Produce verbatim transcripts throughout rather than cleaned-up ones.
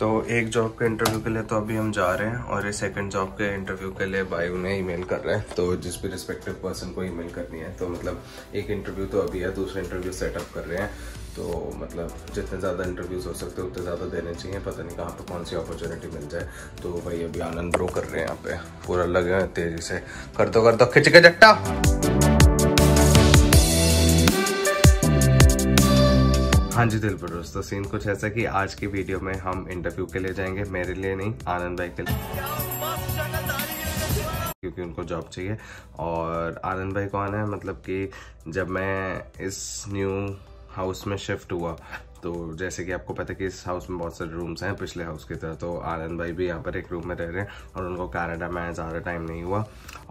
तो एक जॉब के इंटरव्यू के लिए तो अभी हम जा रहे हैं और ये सेकंड जॉब के इंटरव्यू के लिए भाई उन्हें ईमेल कर रहे हैं, तो जिस भी रिस्पेक्टिव पर्सन को ईमेल करनी है। तो मतलब एक इंटरव्यू तो अभी है, दूसरा इंटरव्यू सेटअप कर रहे हैं। तो मतलब जितने ज़्यादा इंटरव्यूज़ हो सकते हैं उतने ज़्यादा देने चाहिए, पता नहीं कहाँ पर कौन सी अपॉर्चुनिटी मिल जाए। तो भाई अभी आनंद ब्रो कर रहे हैं, यहाँ पे पूरा लगे हैं तेज़ी से, कर दो कर दो खिंच के जट्टा। हाँ जी दिल पर दोस्तों, सीन कुछ ऐसा कि आज की वीडियो में हम इंटरव्यू के लिए जाएंगे, मेरे लिए नहीं, आनंद भाई के लिए, क्योंकि उनको जॉब चाहिए। और आनंद भाई कौन है, मतलब कि जब मैं इस न्यू हाउस में शिफ्ट हुआ, तो जैसे कि आपको पता है कि इस हाउस में बहुत सारे रूम्स हैं पिछले हाउस की तरह, तो आनंद भाई भी यहाँ पर एक रूम में रह रहे हैं और उनको कनाडा में ज़्यादा टाइम नहीं हुआ।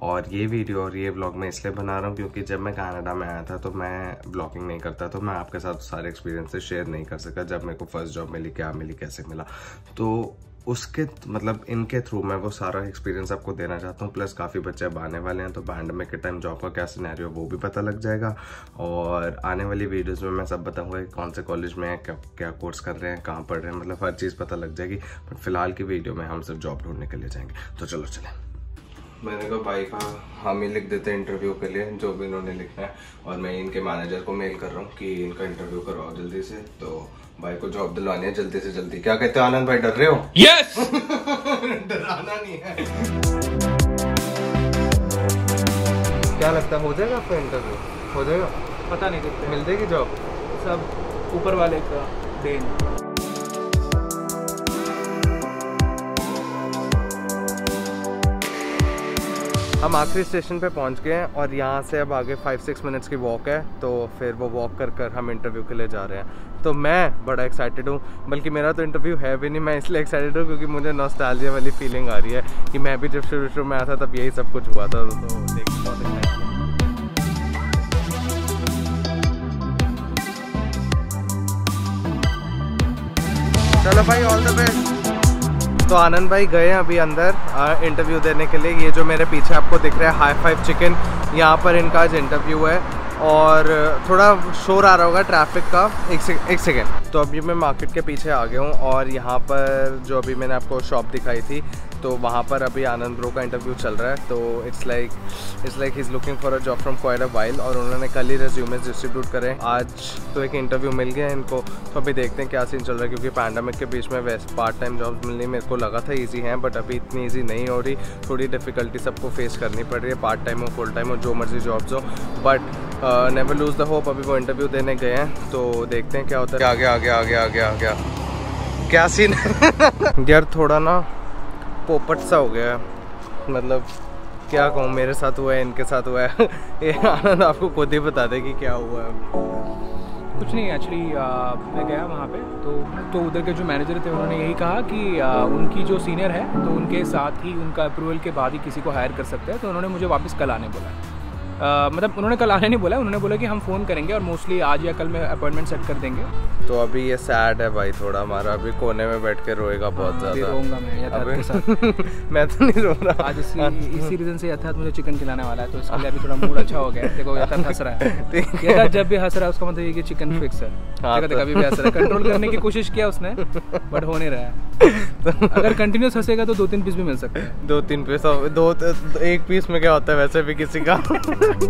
और ये वीडियो और ये व्लॉग मैं इसलिए बना रहा हूँ क्योंकि जब मैं कनाडा में आया था तो मैं ब्लॉगिंग नहीं करता, तो मैं आपके साथ सारे एक्सपीरियंस शेयर नहीं कर सका, जब मेरे को फर्स्ट जॉब मिली, क्या मिली, कैसे मिला। तो उसके मतलब इनके थ्रू मैं वो सारा एक्सपीरियंस आपको देना चाहता हूँ। प्लस काफ़ी बच्चे अब आने वाले हैं, तो पैंडमिक के टाइम जॉब का क्या सिनेरियो वो भी पता लग जाएगा। और आने वाली वीडियोस में मैं सब बताऊँगा कि कौन से कॉलेज में है, क्या क्या कोर्स कर रहे हैं, कहाँ पढ़ रहे हैं, मतलब हर चीज़ पता लग जाएगी। बट फिलहाल की वीडियो में हम सिर्फ जॉब ढूंढने के लिए जाएंगे, तो चलो चलें। मैंने कहा भाई का हम ही लिख देते हैं इंटरव्यू के लिए जो भी इन्होंने लिखना है, और मैं इनके मैनेजर को मेल कर रहा हूँ कि इनका इंटरव्यू करवाओ जल्दी से, तो भाई को जॉब दिलवानी है जल्दी से जल्दी। क्या कहते हो आनंद भाई, डर रहे हो? Yes yes! डराना नहीं है। क्या लगता है हो जाएगा आपका इंटरव्यू? हो जाएगा, पता नहीं कितने मिल जाएगी जॉब, सब ऊपर वाले का देन। हम आखिरी स्टेशन पे पहुंच गए हैं और यहाँ से अब आगे फाइव सिक्स मिनट्स की वॉक है, तो फिर वो वॉक कर कर हम इंटरव्यू के लिए जा रहे हैं। तो मैं बड़ा एक्साइटेड हूँ, बल्कि मेरा तो इंटरव्यू है भी नहीं, मैं इसलिए एक्साइटेड हूँ क्योंकि मुझे नॉस्टैल्जिया वाली फीलिंग आ रही है कि मैं भी जब शुरू शुरू में आया था तब यही सब कुछ हुआ था। तो देखिए चलो भाई, ऑल द बेस्ट। तो आनंद भाई गए अभी अंदर इंटरव्यू देने के लिए। ये जो मेरे पीछे आपको दिख रहा है हाई फाइव चिकन, यहाँ पर इनका आज इंटरव्यू है। और थोड़ा शोर आ रहा होगा ट्रैफिक का, एक सेकेंड। तो अभी मैं मार्केट के पीछे आ गया हूँ और यहाँ पर जो अभी मैंने आपको शॉप दिखाई थी, तो वहाँ पर अभी आनंद ब्रो का इंटरव्यू चल रहा है। तो it's like it's like he is looking for a job from quite a while, और उन्होंने कल ही रेज्यूमेस डिस्ट्रीब्यूट करें, आज तो एक इंटरव्यू मिल गया इनको। तो अभी देखते हैं क्या सीन चल रहा है, क्योंकि पैंडमिक के बीच में वैसे पार्ट टाइम जॉब्स मिलनी मेरे को लगा था ईजी है, बट अभी इतनी ईजी नहीं हो रही, थोड़ी डिफ़िकल्टी सबको फेस करनी पड़ रही है, पार्ट टाइम हो, फुल टाइम हो, जो मर्जी जॉब्स हो। But never lose the hope, अभी वो इंटरव्यू देने गए हैं, तो देखते हैं क्या होता है। आगे आगे आगे आगे आगे क्या सीन यार, थोड़ा ना पोपट सा हो गया, मतलब क्या कहूँ, मेरे साथ हुआ है, इनके साथ हुआ है। ये आनंद आपको खुद ही बता दे कि क्या हुआ है। कुछ नहीं, एक्चुअली मैं गया वहाँ पे, तो तो उधर के जो मैनेजर थे उन्होंने यही कहा कि आ, उनकी जो सीनियर है तो उनके साथ ही उनका अप्रूवल के बाद ही किसी को हायर कर सकते हैं। तो उन्होंने मुझे वापस कल आने बोला, आ, मतलब उन्होंने कल आने नहीं बोला, उन्होंने बोला कि हम फ़ोन करेंगे और मोस्टली आज या कल में अपॉइंटमेंट सेट कर देंगे। तो अभी ये सैड है भाई थोड़ा हमारा, अभी कोने में बैठ के रोएगा बहुत ज़्यादा। रोऊंगा मैं यथार्थ के साथ मैं तो नहीं रो रहा आज, इसी इसी रीज़न से यथार्थ मुझे चिकन खिलाने वाला है, तो इसके लिए अभी थोड़ा मूड अच्छा हो गया। देखो यथार्थ हंस रहा है, यथार्थ जब भी हंस रहा है उसका मतलब ये कि चिकन फिक्स है, कभी भी हंस रहा है। कंट्रोल करने की कोशिश किया उसने बट हो नहीं रहा है। अगर कंटिन्यूस हंसेगा तो दो तीन पीस भी मिल सकते हैं। दो तीन पीस, दो एक पीस में क्या होता है वैसे भी किसी का। ये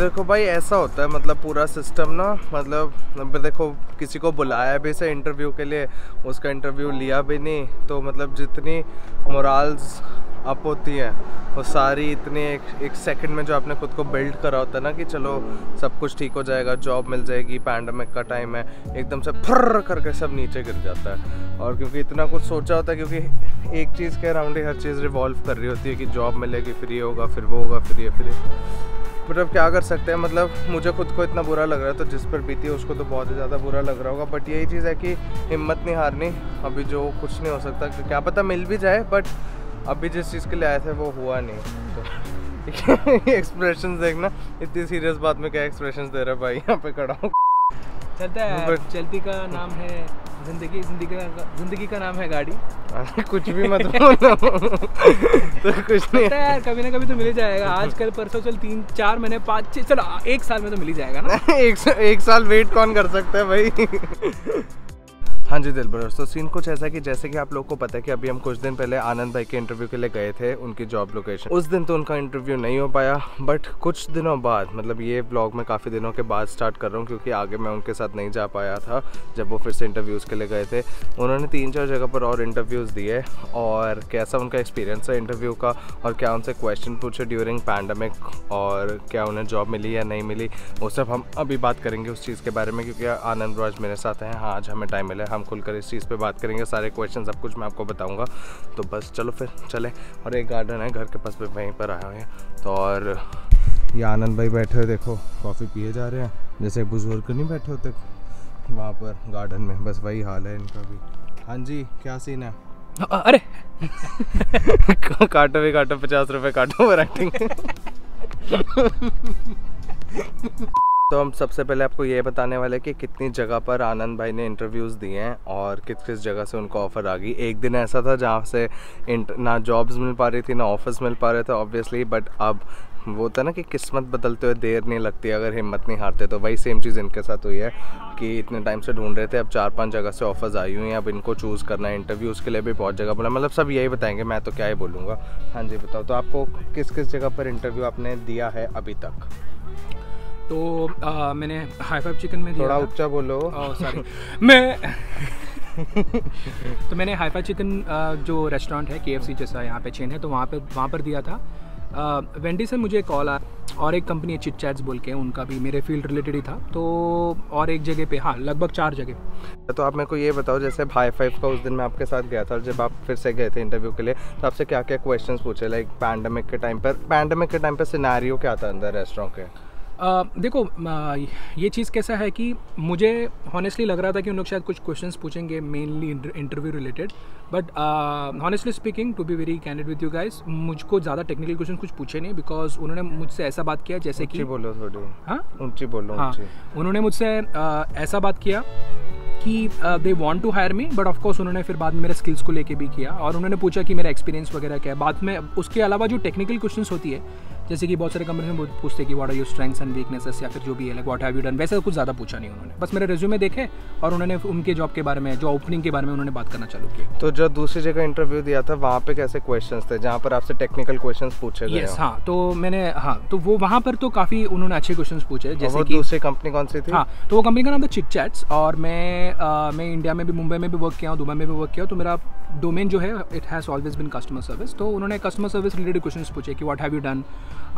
देखो भाई ऐसा होता है, मतलब पूरा सिस्टम ना, मतलब देखो किसी को बुलाया भी से इंटरव्यू के लिए, उसका इंटरव्यू लिया भी नहीं, तो मतलब जितनी मोरल्स अप होती हैं वो सारी इतने एक एक सेकंड में जो आपने खुद को बिल्ड करा होता है ना कि चलो सब कुछ ठीक हो जाएगा, जॉब मिल जाएगी, पैंडमिक का टाइम है, एकदम से फर्र करके सब नीचे गिर जाता है। और क्योंकि इतना कुछ सोचा होता है, क्योंकि एक चीज़ के अराउंड हर चीज़ रिवॉल्व कर रही होती है कि जॉब मिलेगी, फिर ये होगा, फिर वो होगा, फिर ये फिर मतलब क्या कर सकते हैं। मतलब मुझे खुद को इतना बुरा लग रहा है, तो जिस पर बीती है उसको तो बहुत ही ज़्यादा बुरा लग रहा होगा। बट यही चीज़ है कि हिम्मत नहीं हारनी, अभी जो कुछ नहीं हो सकता, क्या पता मिल भी जाए, बट अभी जिस चीज़ के लिए आए थे वो हुआ नहीं। तो एक्सप्रेशंस देखना, इतनी सीरियस बात में क्या एक्सप्रेशंस दे रहा है भाई, यहाँ पे खड़ा हूँ। चलता है। चलती का नाम है जिंदगी, जिंदगी का जिंदगी का नाम है गाड़ी। कुछ भी मत बोलो। तो कुछ नहीं यार, कभी ना कभी तो मिल जाएगा। आज कल परसों, चल तीन चार महीने, पाँच छः, चलो एक साल में तो मिल ही जाएगा ना। एक, एक साल वेट कौन कर सकता है भाई। हाँ जी दिलबर दोस्तों, सीन कुछ ऐसा कि जैसे कि आप लोगों को पता है कि अभी हम कुछ दिन पहले आनंद भाई के इंटरव्यू के लिए गए थे उनकी जॉब लोकेशन। उस दिन तो उनका इंटरव्यू नहीं हो पाया, बट कुछ दिनों बाद, मतलब ये ब्लॉग मैं काफ़ी दिनों के बाद स्टार्ट कर रहा हूँ क्योंकि आगे मैं उनके साथ नहीं जा पाया था। जब वो फिर से इंटरव्यूज़ के लिए गए थे, उन्होंने तीन चार जगह पर और इंटरव्यूज़ दिए, और कैसा उनका एक्सपीरियंस है इंटरव्यू का, और क्या उनसे क्वेश्चन पूछे ड्यूरिंग पैंडमिक, और क्या उन्हें जॉब मिली या नहीं मिली, वो सब हम अभी बात करेंगे उस चीज़ के बारे में। क्योंकि आनंद राज मेरे साथ हैं, हाँ आज हमें टाइम मिला, हम खुलकर इस चीज़ पे बात करेंगे। सारे क्वेश्चन सब कुछ मैं आपको बताऊंगा। तो बस चलो फिर चले। और एक गार्डन है घर के पास पे, वहीं पर आए हुए हैं। तो और ये आनंद भाई बैठे हुए देखो कॉफ़ी पिए जा रहे हैं, जैसे बुजुर्ग नहीं बैठे होते वहाँ पर गार्डन में, बस वही हाल है इनका भी। हाँ जी क्या सीन है? अरे काटो भी काटो, पचास रुपये काटो वराइटिंग। तो हम सबसे पहले आपको ये बताने वाले कि कितनी जगह पर आनंद भाई ने इंटरव्यूज़ दिए हैं और किस किस जगह से उनको ऑफ़र आ गई। एक दिन ऐसा था जहाँ से ना जॉब्स मिल पा रही थी ना ऑफर्स मिल पा रहे थे ऑब्वियसली, बट अब वो होता है ना कि किस्मत बदलते हुए देर नहीं लगती अगर हिम्मत नहीं हारते। तो वही सेम चीज़ इनके साथ हुई है कि इतने टाइम से ढूंढ रहे थे, अब चार पांच जगह से ऑफर्स आई हुई हैं, अब इनको चूज़ करना है। इंटरव्यूज़ के लिए भी बहुत जगह बोला, मतलब सब यही बताएंगे, मैं तो क्या ही बोलूँगा। हाँ जी बताओ, तो आपको किस किस जगह पर इंटरव्यू आपने दिया है अभी तक? तो आ, मैंने हाई फाइव चिकन में दिया। थोड़ा ऊंचा बोलो। सॉरी मैं तो मैंने हाई फाइव चिकन आ, जो रेस्टोरेंट है के एफ सी जैसा यहाँ पे चेन है, तो वहाँ पे वहाँ पर दिया था। वेंडीज से मुझे कॉल आया, और एक कंपनी है चिट चैट्स बोल के, उनका भी मेरे फील्ड रिलेटेड ही था। तो और एक जगह पे, हाँ लगभग चार जगह। तो आप मेरे को ये बताओ, जैसे हाई फाइव का उस दिन मैं आपके साथ गया था, और जब आप फिर से गए थे इंटरव्यू के लिए, तो आपसे क्या क्या क्वेश्चन पूछे? लाइक पैंडमिक के टाइम पर पैंडमिक के टाइम पर सिनेरियो क्या था अंदर रेस्टोरेंट के? Uh, देखो uh, ये चीज़ कैसा है कि मुझे हॉनेस्टली लग रहा था कि उन लोग शायद कुछ क्वेश्चंस पूछेंगे mainly interview related, but honestly speaking to be very candid with you guys, मुझको ज़्यादा टेक्निकल क्वेश्चन कुछ पूछे नहीं, बिकॉज उन्होंने मुझसे ऐसा बात किया जैसे कि बोलो थोड़ी हाँ ऊँची बोलो हाँ उन्होंने मुझसे uh, ऐसा बात किया कि they want to hire me, but of course उन्होंने फिर बाद में मेरे स्किल्स को लेके भी किया, और उन्होंने पूछा कि मेरा एक्सपीरियंस वगैरह क्या है। बाद में उसके अलावा जो टेक्निकल क्वेश्चंस होती है, जैसे कि बहुत सारे कंपनी में पूछते हैं कि what are your strengths and weaknesses, या फिर जो भी है like what have you done, वैसे कुछ ज़्यादा पूछा नहीं उन्होंने, बस मेरे रिज्यूमे देखे और उन्होंने उनके जॉब के बारे में, जो ओपनिंग के बारे में उन्होंने बात करना चालू किया। तो जो दूसरी जगह इंटरव्यू दिया था वहाँ पे कैसे क्वेश्चन थे जहाँ पर आपसे टेक्निकल क्वेश्चन पूछे गए? यस हाँ, तो मैंने हाँ तो वो वहाँ पर तो काफ़ी उन्होंने अच्छे क्वेश्चन पूछे, जैसे कि दूसरी कंपनी कौन सी थी? हाँ तो वो कंपनी का नाम था चिट चैट्स, और मैं Uh, मैं इंडिया में भी, मुंबई में भी वर्क किया हूँ, दुबई में भी वर्क किया हूँ, तो मेरा डोमेन जो है it has always been customer service. तो उन्होंने कस्टमर सर्विस रिलेटेड क्वेश्चंस पूछे कि व्हाट हैव यू डन,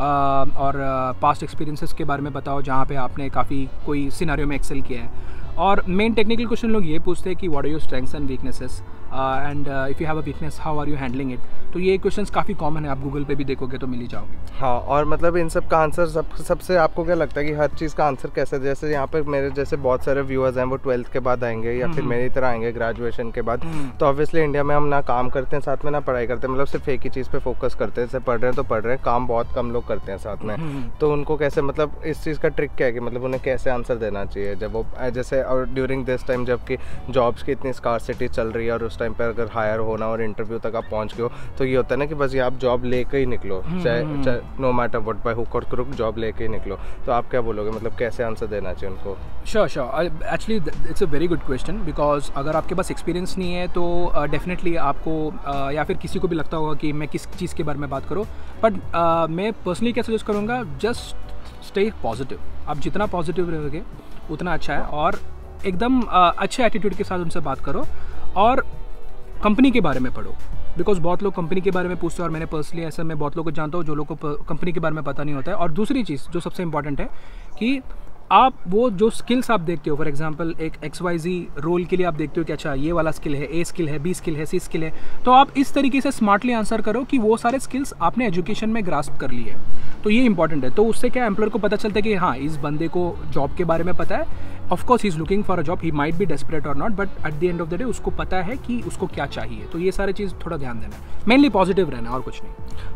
और पास्ट uh, एक्सपीरियंसेस के बारे में बताओ जहाँ पे आपने काफ़ी कोई सिनेरियो में एक्सेल किया है। और मेन टेक्निकल क्वेश्चन लोग ये पूछते हैं कि what are your strengths and weaknesses, and if you have a weakness how are you handling it. तो ये क्वेश्चंस काफ़ी कॉमन है, आप गूगल पे भी देखोगे तो मिल ही जाओगे। हाँ, और मतलब इन सब का आंसर सब सबसे आपको क्या लगता है कि हर चीज़ का आंसर कैसे? जैसे यहाँ पर मेरे जैसे बहुत सारे व्यूअर्स हैं वो ट्वेल्थ के बाद आएंगे या फिर मेरी तरह आएंगे ग्रेजुएशन के बाद, तो ऑब्वियसली इंडिया में हम ना काम करते हैं साथ में ना पढ़ाई करते हैं, मतलब सिर्फ एक ही चीज़ पर फोकस करते हैं। जैसे पढ़ रहे हैं तो पढ़ रहे हैं, काम बहुत कम लोग करते हैं साथ में। तो उनको कैसे, मतलब इस चीज़ का ट्रिक क्या है कि मतलब उन्हें कैसे आंसर देना चाहिए जब वो जैसे, और ड्यूरिंग दिस टाइम जबकि जॉब्स की इतनी स्कार्सिटी चल रही है, और उस टाइम पर अगर हायर होना और इंटरव्यू तक आप पहुंच गए हो, तो ये होता है ना कि बस ये आप जॉब लेके ही निकलो, चाहे no matter what, by hook और क्रुक जॉब लेके ही निकलो। तो आप क्या बोलोगे, मतलब कैसे आंसर देना चाहिए उनको? Sure sure, actually it's a very good question, because अगर आपके पास एक्सपीरियंस नहीं है तो डेफिनेटली uh, आपको uh, या फिर किसी को भी लगता होगा कि मैं किस चीज़ के बारे में बात करूँ, बट uh, मैं पर्सनली क्या सजेस्ट करूँगा, जस्ट स्टे पॉजिटिव। आप जितना पॉजिटिव रहोगे उतना अच्छा है, और एकदम अच्छे एटीट्यूड के साथ उनसे बात करो, और कंपनी के बारे में पढ़ो, बिकॉज बहुत लोग कंपनी के बारे में पूछते हैं, और मैंने पर्सनली ऐसा मैं बहुत लोगों को जानता हूँ जो लोगों को कंपनी के बारे में पता नहीं होता है। और दूसरी चीज़ जो सबसे इंपॉर्टेंट है कि आप वो जो स्किल्स आप देखते हो, फॉर एग्जांपल एक एक्स वाई जी रोल के लिए आप देखते हो कि अच्छा ये वाला स्किल है, ए स्किल है, बी स्किल है, सी स्किल है, तो आप इस तरीके से स्मार्टली आंसर करो कि वो सारे स्किल्स आपने एजुकेशन में ग्रास्प कर लिए, तो ये इंपॉर्टेंट है। तो उससे क्या एम्प्लॉयर को पता चलता है कि हाँ इस बंदे को जॉब के बारे में पता है, of course he is looking for a job, he might be desperate और not, but at the end of the day उसको पता है कि उसको क्या चाहिए. तो ये सारी चीज़ थोड़ा ध्यान देना, मेनली पॉजिटिव रहना और कुछ नहीं.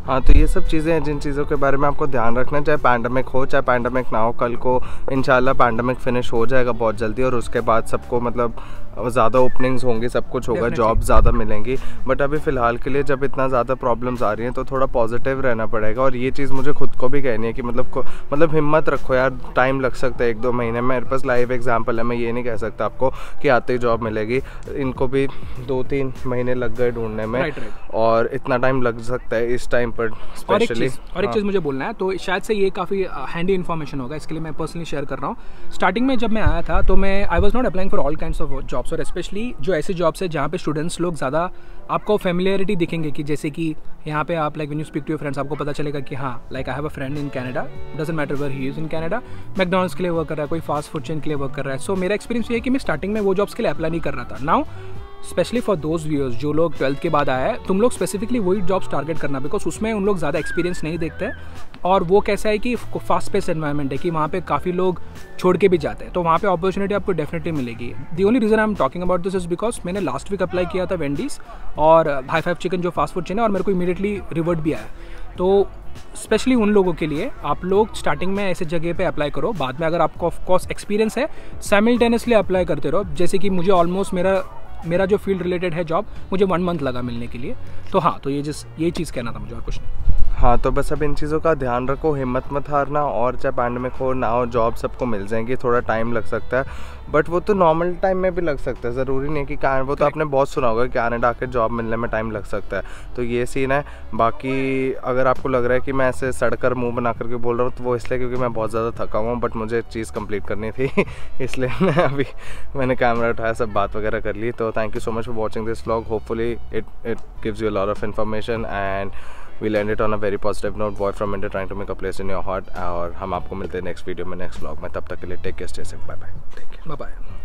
हाँ, तो ये सब चीज़ें हैं जिन चीज़ों के बारे में आपको ध्यान रखना, चाहे पैंडमिक हो चाहे पैंडमिक ना हो. कल को इंशाल्लाह पैंडमिक फिनिश हो जाएगा बहुत जल्दी और उसके बाद सबको मतलब ज़्यादा ओपनिंग्स होंगी, सब कुछ होगा, जॉब ज़्यादा मिलेंगी. बट अभी फ़िलहाल के लिए जब इतना ज़्यादा प्रॉब्लम्स आ रही हैं तो थोड़ा पॉजिटिव रहना पड़ेगा. और ये चीज़ मुझे खुद को भी कहनी है कि मतलब मतलब हिम्मत रखो यार, टाइम लग सकता है एक दो महीने में. मेरे पास लाइव एग्जाम्पल है, मैं ये नहीं कह सकता आपको कि आते ही जॉब मिलेगी. इनको भी दो तीन महीने लग गए ढूंढने में और इतना टाइम लग सकता है इस टाइम पर स्पेशली. और एक चीज़ मुझे बोलना है, तो शायद से ये काफ़ी हैंडी इन्फॉर्मेशन होगा, इसके लिए मैं पर्सनली शेयर कर रहा हूँ. स्टार्टिंग में जब मैं आया था तो मैं I was not applying for all kinds of jobs, और स्पेशली जो ऐसे जॉब्स है जहाँ पे स्टूडेंट्स लोग ज़्यादा आपको फेमिलियरिटी दिखेंगे. कि जैसे कि यहाँ पे आप like when you speak to your friends आपको पता चलेगा कि हाँ like I have a friend in Canada, doesn't matter where he is in Canada, McDonald's के लिए वर्क कर रहा है, कोई फास्ट फूड चेन के लिए वर्क कर रहा है. सो so, मेरा एक्सपीरियंस ये है कि मैं स्टार्टिंग में वो जॉब्स के लिए अप्लाई नहीं कर रहा था. Now specially for those viewers जो लोग ट्वेल्थ के बाद आया है, तुम लोग स्पेसिफिकली वही जॉब्स टारगेट करना, बिकॉज उसमें उन लोग ज़्यादा एक्सपीरियंस नहीं देखते हैं. और वो कैसा है कि फास्ट पेस एनवायरनमेंट है कि वहाँ पे काफ़ी लोग छोड़ के भी जाते हैं, तो वहाँ पे अपॉर्चुनिटी आपको डेफिनेटली मिलेगी. The only reason I am talking about this is because मैंने लास्ट वीक अप्लाई किया था वेंडीज और हाई फाइव चिकन जो फास्ट फूड चेन है, और मेरे को इमीडिएटली रिवर्ट भी आया. तो स्पेशली उन लोगों के लिए आप लोग स्टार्टिंग में ऐसे जगह पे अप्लाई करो, बाद में अगर आपको ऑफकोर्स एक्सपीरियंस है साइमल्टेनियसली अप्लाई करते रहो. जैसे कि मुझे ऑलमोस्ट मेरा मेरा जो फील्ड रिलेटेड है जॉब मुझे वन मंथ लगा मिलने के लिए. तो हाँ, तो ये जिस ये चीज़ कहना था मुझे और कुछ नहीं. हाँ, तो बस अब इन चीज़ों का ध्यान रखो, हिम्मत मत हारना. और चाहे पैंडमिक हो ना हो जॉब सबको मिल जाएंगी, थोड़ा टाइम लग सकता है बट वो तो नॉर्मल टाइम में भी लग सकता है, ज़रूरी नहीं कि क्या. वो तो आपने बहुत सुना होगा कि कनाडा के जॉब मिलने में टाइम लग सकता है, तो ये सीन है. बाकी अगर आपको लग रहा है कि मैं ऐसे सड़कर मुँह बना करके बोल रहा हूँ तो वो इसलिए क्योंकि मैं बहुत ज़्यादा थका हुआ हूँ, बट मुझे चीज़ कम्प्लीट करनी थी इसलिए मैं अभी मैंने कैमरा उठाया, सब बात वगैरह कर ली. तो thank you so much for watching this vlog. Hopefully it it gives you a lot of information and We'll end it on a very positive note. Boy from India trying to make a place in your heart. और हम आपको मिलते हैं next video में next vlog में. तब तक के लिए take care, stay safe, bye bye. Take care, bye bye.